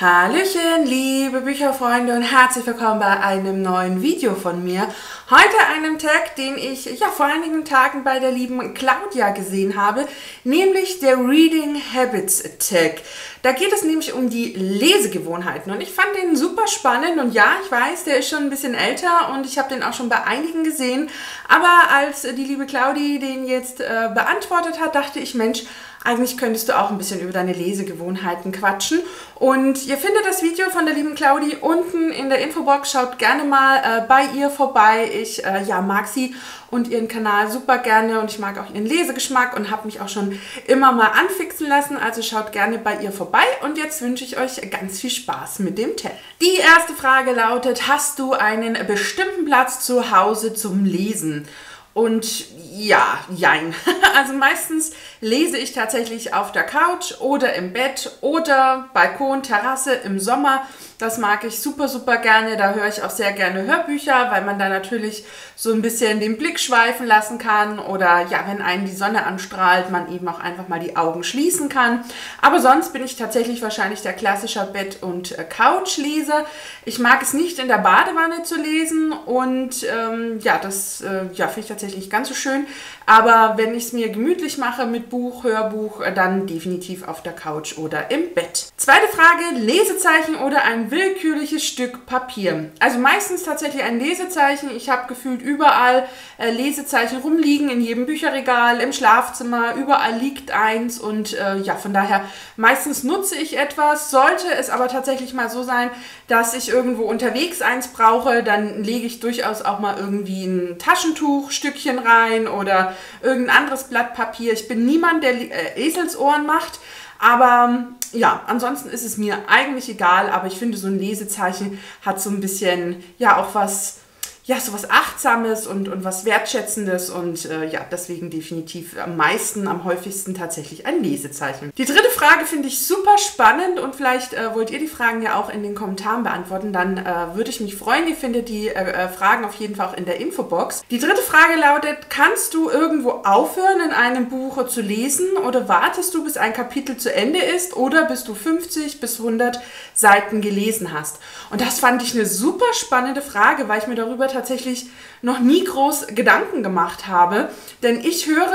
Hallöchen, liebe Bücherfreunde und herzlich willkommen bei einem neuen Video von mir. Heute einem Tag, den ich ja vor einigen Tagen bei der lieben Claudia gesehen habe, nämlich der Reading Habits Tag. Da geht es nämlich um die Lesegewohnheiten und ich fand den super spannend und ja, ich weiß, der ist schon ein bisschen älter und ich habe den auch schon bei einigen gesehen, aber als die liebe Claudia den jetzt beantwortet hat, dachte ich, Mensch, eigentlich könntest du auch ein bisschen über deine Lesegewohnheiten quatschen. Und ihr findet das Video von der lieben Claudia unten in der Infobox. Schaut gerne mal bei ihr vorbei. Ich mag sie und ihren Kanal super gerne und ich mag auch ihren Lesegeschmack und habe mich auch schon immer mal anfixen lassen. Also schaut gerne bei ihr vorbei und jetzt wünsche ich euch ganz viel Spaß mit dem Test. Die erste Frage lautet, hast du einen bestimmten Platz zu Hause zum Lesen? Und ja, jein. Also meistens lese ich tatsächlich auf der Couch oder im Bett oder Balkon, Terrasse im Sommer. Das mag ich super, super gerne. Da höre ich auch sehr gerne Hörbücher, weil man da natürlich so ein bisschen den Blick schweifen lassen kann. Oder ja, wenn einen die Sonne anstrahlt, man eben auch einfach mal die Augen schließen kann. Aber sonst bin ich tatsächlich wahrscheinlich der klassische Bett- und Couchleser. Ich mag es nicht, in der Badewanne zu lesen. Und finde ich tatsächlich nicht ganz so schön, aber wenn ich es mir gemütlich mache mit Buch, Hörbuch, dann definitiv auf der Couch oder im Bett. Zweite Frage, Lesezeichen oder ein willkürliches Stück Papier? Also meistens tatsächlich ein Lesezeichen. Ich habe gefühlt überall Lesezeichen rumliegen, in jedem Bücherregal, im Schlafzimmer, überall liegt eins und von daher meistens nutze ich etwas. Sollte es aber tatsächlich mal so sein, dass ich irgendwo unterwegs eins brauche, dann lege ich durchaus auch mal irgendwie ein Taschentuch, Stückchen rein oder irgendein anderes Blatt Papier. Ich bin niemand, der Eselsohren macht, aber ja, ansonsten ist es mir eigentlich egal, aber ich finde, so ein Lesezeichen hat so ein bisschen, ja, auch was, ja, so was Achtsames und was Wertschätzendes und deswegen definitiv am häufigsten tatsächlich ein Lesezeichen. Die dritte Frage finde ich super spannend und vielleicht wollt ihr die Fragen ja auch in den Kommentaren beantworten, dann würde ich mich freuen. Ihr findet die Fragen auf jeden Fall auch in der Infobox. Die dritte Frage lautet, kannst du irgendwo aufhören, in einem Buch zu lesen oder wartest du, bis ein Kapitel zu Ende ist oder bis du 50 bis 100 Seiten gelesen hast? Und das fand ich eine super spannende Frage, weil ich mir darüber tatsächlich noch nie groß Gedanken gemacht habe, denn ich höre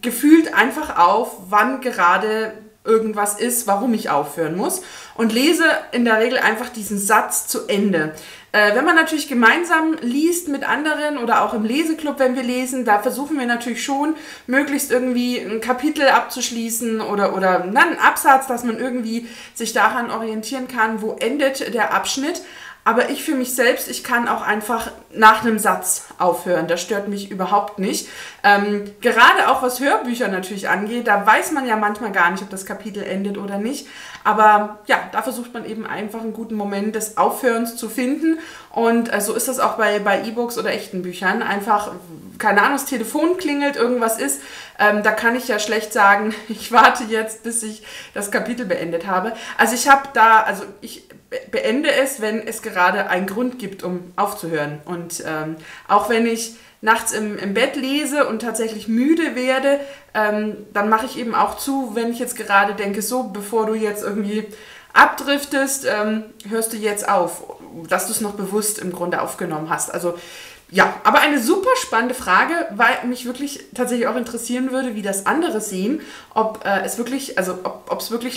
gefühlt einfach auf, wann gerade irgendwas ist, warum ich aufhören muss und lese in der Regel einfach diesen Satz zu Ende. Wenn man natürlich gemeinsam liest mit anderen oder auch im Leseklub, wenn wir lesen, da versuchen wir natürlich schon, möglichst irgendwie ein Kapitel abzuschließen oder einen Absatz, dass man irgendwie sich daran orientieren kann, wo endet der Abschnitt. Aber ich für mich selbst, ich kann auch einfach nach einem Satz aufhören. Das stört mich überhaupt nicht. Gerade auch was Hörbücher natürlich angeht, da weiß man ja manchmal gar nicht, ob das Kapitel endet oder nicht. Aber ja, da versucht man eben einfach einen guten Moment des Aufhörens zu finden. Und so ist das auch bei E-Books oder echten Büchern. Einfach, keine Ahnung, das Telefon klingelt, irgendwas ist. Da kann ich ja schlecht sagen, ich warte jetzt, bis ich das Kapitel beendet habe. Also ich beende es, wenn es gerade einen Grund gibt, um aufzuhören. Und auch wenn ich nachts im Bett lese und tatsächlich müde werde, dann mache ich eben auch zu, wenn ich jetzt gerade denke, so, bevor du jetzt irgendwie abdriftest, hörst du jetzt auf, dass du es noch bewusst im Grunde aufgenommen hast. Also ja, aber eine super spannende Frage, weil mich wirklich tatsächlich auch interessieren würde, wie das andere sehen, ob es wirklich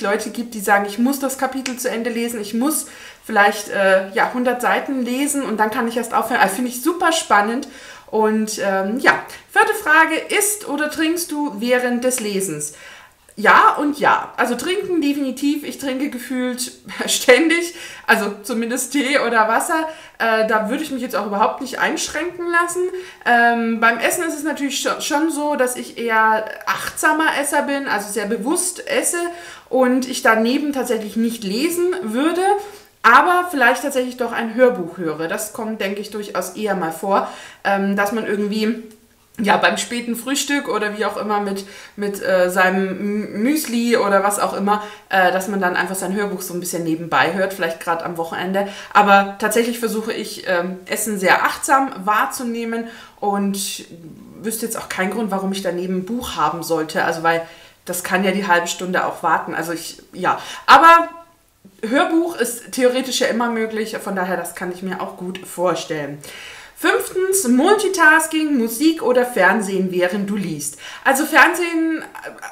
Leute gibt, die sagen, ich muss das Kapitel zu Ende lesen, ich muss vielleicht 100 Seiten lesen und dann kann ich erst aufhören. Also finde ich super spannend. Und vierte Frage, isst oder trinkst du während des Lesens? Ja und ja. Also trinken definitiv. Ich trinke gefühlt ständig, also zumindest Tee oder Wasser. Da würde ich mich jetzt auch überhaupt nicht einschränken lassen. Beim Essen ist es natürlich schon so, dass ich eher achtsamer Esser bin, also sehr bewusst esse und ich daneben tatsächlich nicht lesen würde. Aber vielleicht tatsächlich doch ein Hörbuch höre. Das kommt, denke ich, durchaus eher mal vor, dass man irgendwie ja beim späten Frühstück oder wie auch immer mit seinem Müsli oder was auch immer, dass man dann einfach sein Hörbuch so ein bisschen nebenbei hört, vielleicht gerade am Wochenende. Aber tatsächlich versuche ich, Essen sehr achtsam wahrzunehmen und wüsste jetzt auch keinen Grund, warum ich daneben ein Buch haben sollte. Also weil das kann ja die halbe Stunde auch warten. Also aber Hörbuch ist theoretisch ja immer möglich, von daher das kann ich mir auch gut vorstellen. 5. Multitasking, Musik oder Fernsehen, während du liest. Also Fernsehen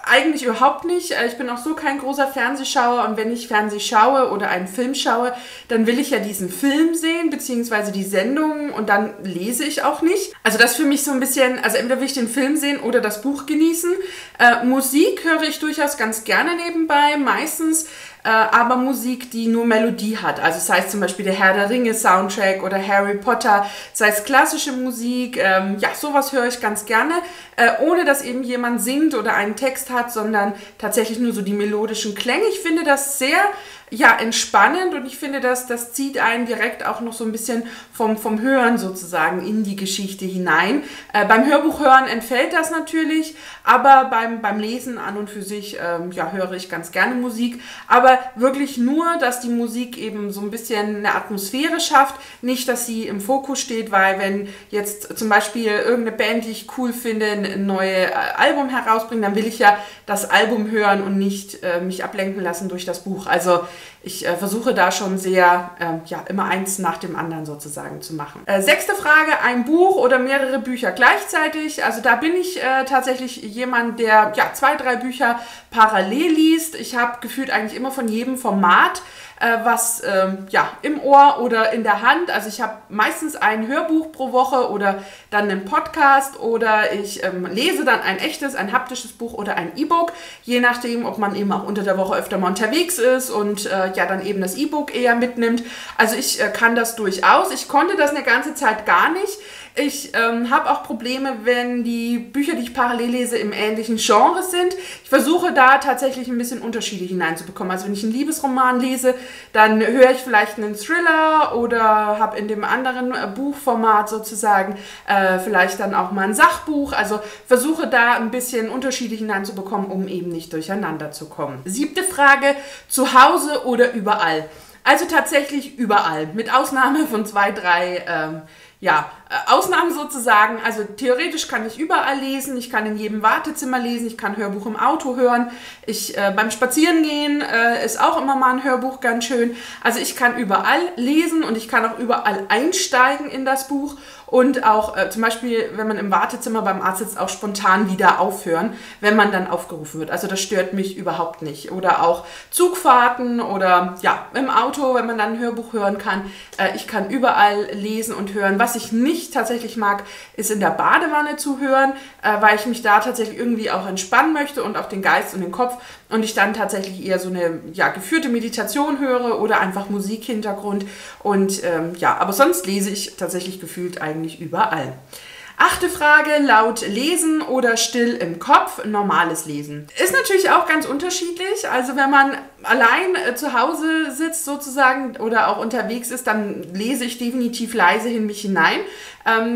eigentlich überhaupt nicht. Ich bin auch so kein großer Fernsehschauer und wenn ich Fernsehen schaue oder einen Film schaue, dann will ich ja diesen Film sehen, beziehungsweise die Sendung und dann lese ich auch nicht. Also das für mich so ein bisschen, also entweder will ich den Film sehen oder das Buch genießen. Musik höre ich durchaus ganz gerne nebenbei, meistens. Aber Musik, die nur Melodie hat. Also sei es zum Beispiel der Herr der Ringe Soundtrack oder Harry Potter, sei es klassische Musik, ja, sowas höre ich ganz gerne, ohne dass eben jemand singt oder einen Text hat, sondern tatsächlich nur so die melodischen Klänge. Ich finde das sehr, ja, entspannend und ich finde, das zieht einen direkt auch noch so ein bisschen vom Hören sozusagen in die Geschichte hinein. Beim Hörbuch hören entfällt das natürlich, aber beim Lesen an und für sich, ja, höre ich ganz gerne Musik, aber wirklich nur, dass die Musik eben so ein bisschen eine Atmosphäre schafft, nicht, dass sie im Fokus steht, weil wenn jetzt zum Beispiel irgendeine Band, die ich cool finde, ein neues Album herausbringt, dann will ich ja das Album hören und nicht mich ablenken lassen durch das Buch. Also ich versuche da schon sehr, ja, immer eins nach dem anderen sozusagen zu machen. 6. Frage, ein Buch oder mehrere Bücher gleichzeitig. Also da bin ich tatsächlich jemand, der ja 2, 3 Bücher parallel liest. Ich habe gefühlt eigentlich immer von jedem Format was ja, im Ohr oder in der Hand. Also ich habe meistens ein Hörbuch pro Woche oder dann einen Podcast oder ich lese dann ein echtes, ein haptisches Buch oder ein E-Book, je nachdem, ob man eben auch unter der Woche öfter mal unterwegs ist und ja dann eben das E-Book eher mitnimmt. Also ich kann das durchaus. Ich konnte das eine ganze Zeit gar nicht. Ich habe auch Probleme, wenn die Bücher, die ich parallel lese, im ähnlichen Genre sind. Ich versuche da tatsächlich ein bisschen Unterschiede hineinzubekommen. Also wenn ich einen Liebesroman lese, dann höre ich vielleicht einen Thriller oder habe in dem anderen Buchformat sozusagen vielleicht dann auch mal ein Sachbuch. Also versuche da ein bisschen Unterschiede hineinzubekommen, um eben nicht durcheinander zu kommen. 7. Frage, zu Hause oder überall? Also tatsächlich überall, mit Ausnahme von 2, 3 ja, Ausnahmen sozusagen. Also theoretisch kann ich überall lesen, ich kann in jedem Wartezimmer lesen, ich kann Hörbuch im Auto hören, ich beim Spazierengehen ist auch immer mal ein Hörbuch ganz schön. Also ich kann überall lesen und ich kann auch überall einsteigen in das Buch und auch zum Beispiel, wenn man im Wartezimmer beim Arzt sitzt, auch spontan wieder aufhören, wenn man dann aufgerufen wird. Also das stört mich überhaupt nicht. Oder auch Zugfahrten oder ja, im Auto, wenn man dann ein Hörbuch hören kann. Ich kann überall lesen und hören. Was ich nicht tatsächlich mag, ist in der Badewanne zu hören, weil ich mich da tatsächlich irgendwie auch entspannen möchte und auch den Geist und den Kopf und ich dann tatsächlich eher so eine, ja, geführte Meditation höre oder einfach Musikhintergrund und ja, aber sonst lese ich tatsächlich gefühlt eigentlich überall. 8. Frage, laut lesen oder still im Kopf, normales Lesen. Ist natürlich auch ganz unterschiedlich, also wenn man allein zu Hause sitzt sozusagen oder auch unterwegs ist, dann lese ich definitiv leise in mich hinein.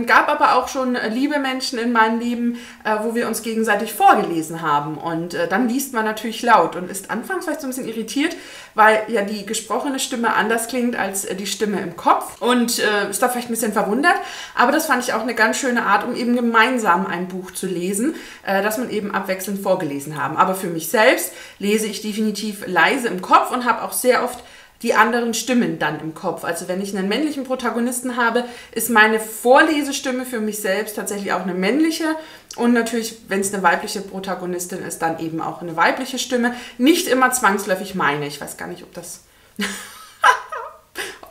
Gab aber auch schon liebe Menschen in meinem Leben, wo wir uns gegenseitig vorgelesen haben und dann liest man natürlich laut und ist anfangs vielleicht so ein bisschen irritiert, weil ja die gesprochene Stimme anders klingt als die Stimme im Kopf und ist da vielleicht ein bisschen verwundert, aber das fand ich auch eine ganz schöne Art, um eben gemeinsam ein Buch zu lesen, dass man eben abwechselnd vorgelesen haben. Aber für mich selbst lese ich definitiv leise im Kopf und habe auch sehr oft die anderen Stimmen dann im Kopf. Also wenn ich einen männlichen Protagonisten habe, ist meine Vorlesestimme für mich selbst tatsächlich auch eine männliche und natürlich, wenn es eine weibliche Protagonistin ist, dann eben auch eine weibliche Stimme. Nicht immer zwangsläufig meine. Ich weiß gar nicht, ob das...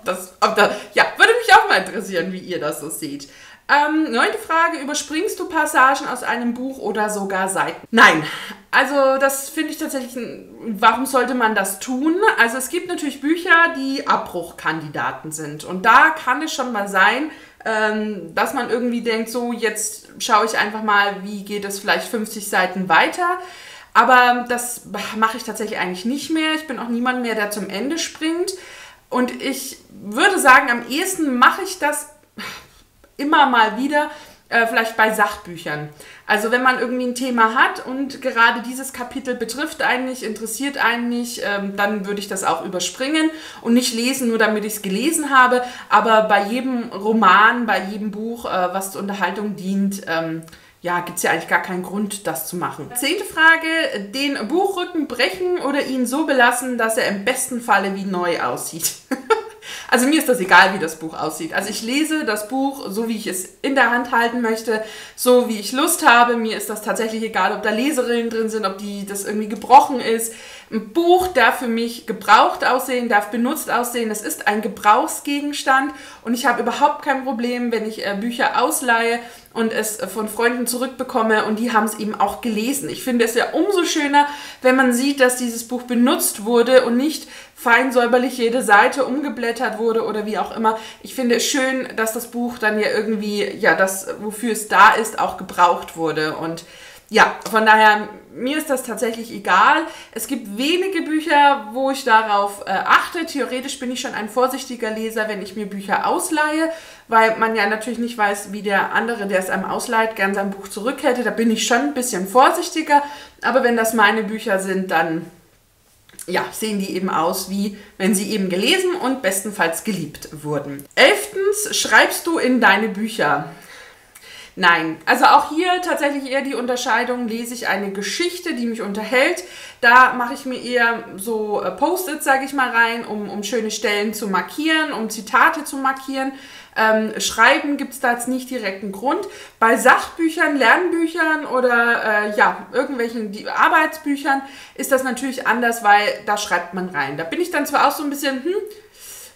ja, würde mich auch mal interessieren, wie ihr das so seht. 9. Frage, überspringst du Passagen aus einem Buch oder sogar Seiten? Nein, also das finde ich tatsächlich, warum sollte man das tun? Also es gibt natürlich Bücher, die Abbruchkandidaten sind und da kann es schon mal sein, dass man irgendwie denkt, so jetzt schaue ich einfach mal, wie geht es vielleicht 50 Seiten weiter. Aber das mache ich tatsächlich eigentlich nicht mehr. Ich bin auch niemand mehr, der zum Ende springt und ich würde sagen, am ehesten mache ich das immer mal wieder, vielleicht bei Sachbüchern. Also wenn man irgendwie ein Thema hat und gerade dieses Kapitel betrifft einen nicht, interessiert einen nicht, dann würde ich das auch überspringen und nicht lesen, nur damit ich es gelesen habe. Aber bei jedem Roman, bei jedem Buch, was zur Unterhaltung dient, ja, gibt es ja eigentlich gar keinen Grund, das zu machen. 10. Frage, den Buchrücken brechen oder ihn so belassen, dass er im besten Falle wie neu aussieht. Also mir ist das egal, wie das Buch aussieht. Also ich lese das Buch so, wie ich es in der Hand halten möchte, so wie ich Lust habe. Mir ist das tatsächlich egal, ob da Leserillen drin sind, ob das irgendwie gebrochen ist. Ein Buch darf für mich gebraucht aussehen, darf benutzt aussehen. Das ist ein Gebrauchsgegenstand und ich habe überhaupt kein Problem, wenn ich Bücher ausleihe und es von Freunden zurückbekomme und die haben es eben auch gelesen. Ich finde es ja umso schöner, wenn man sieht, dass dieses Buch benutzt wurde und nicht fein säuberlich jede Seite umgeblättert wurde oder wie auch immer. Ich finde es schön, dass das Buch dann ja irgendwie, ja, das, wofür es da ist, auch gebraucht wurde. Und ja, von daher, mir ist das tatsächlich egal. Es gibt wenige Bücher, wo ich darauf achte. Theoretisch bin ich schon ein vorsichtiger Leser, wenn ich mir Bücher ausleihe, weil man ja natürlich nicht weiß, wie der andere, der es einem ausleiht, gern sein Buch zurück hätte. Da bin ich schon ein bisschen vorsichtiger. Aber wenn das meine Bücher sind, dann ja, sehen die eben aus, wie wenn sie eben gelesen und bestenfalls geliebt wurden. 11. Schreibst du in deine Bücher? Nein, also auch hier tatsächlich eher die Unterscheidung, lese ich eine Geschichte, die mich unterhält. Da mache ich mir eher so Post-its, sage ich mal, rein, um schöne Stellen zu markieren, um Zitate zu markieren. Schreiben gibt es da jetzt nicht direkt einen Grund. Bei Sachbüchern, Lernbüchern oder ja, irgendwelchen Arbeitsbüchern ist das natürlich anders, weil da schreibt man rein. Da bin ich dann zwar auch so ein bisschen,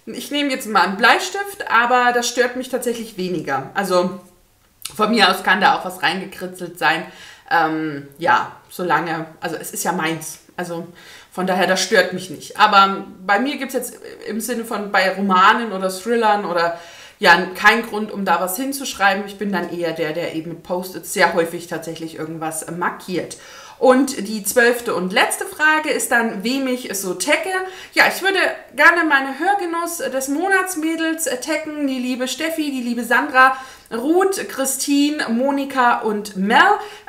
ich nehme jetzt mal einen Bleistift, aber das stört mich tatsächlich weniger. Also von mir aus kann da auch was reingekritzelt sein. Ja, solange, also es ist ja meins. Also von daher, das stört mich nicht. Aber bei mir gibt es jetzt im Sinne von bei Romanen oder Thrillern oder ja, kein Grund, um da was hinzuschreiben. Ich bin dann eher der eben mit Post-its sehr häufig tatsächlich irgendwas markiert. Und die 12. und letzte Frage ist dann, wem ich so tagge. Ja, ich würde gerne meine Hörgenuss des Monatsmädels taggen, die liebe Steffi, die liebe Sandra, Ruth, Christine, Monika und Mel.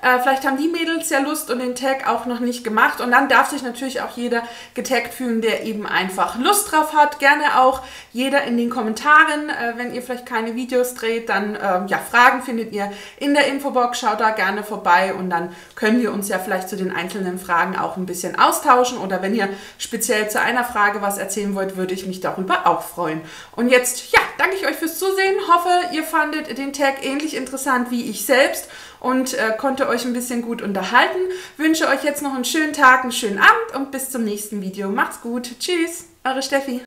Vielleicht haben die Mädels ja Lust und den Tag auch noch nicht gemacht. Und dann darf sich natürlich auch jeder getaggt fühlen, der eben einfach Lust drauf hat. Gerne auch jeder in den Kommentaren. Wenn ihr vielleicht keine Videos dreht, dann ja, Fragen findet ihr in der Infobox. Schaut da gerne vorbei und dann können wir uns ja vielleicht zu den einzelnen Fragen auch ein bisschen austauschen. Oder wenn ihr speziell zu einer Frage was erzählen wollt, würde ich mich darüber auch freuen. Und jetzt, ja, danke ich euch fürs Zusehen. Hoffe, ihr fandet den Tag ähnlich interessant wie ich selbst und konnte euch ein bisschen gut unterhalten. Wünsche euch jetzt noch einen schönen Tag, einen schönen Abend und bis zum nächsten Video. Macht's gut. Tschüss, eure Steffi.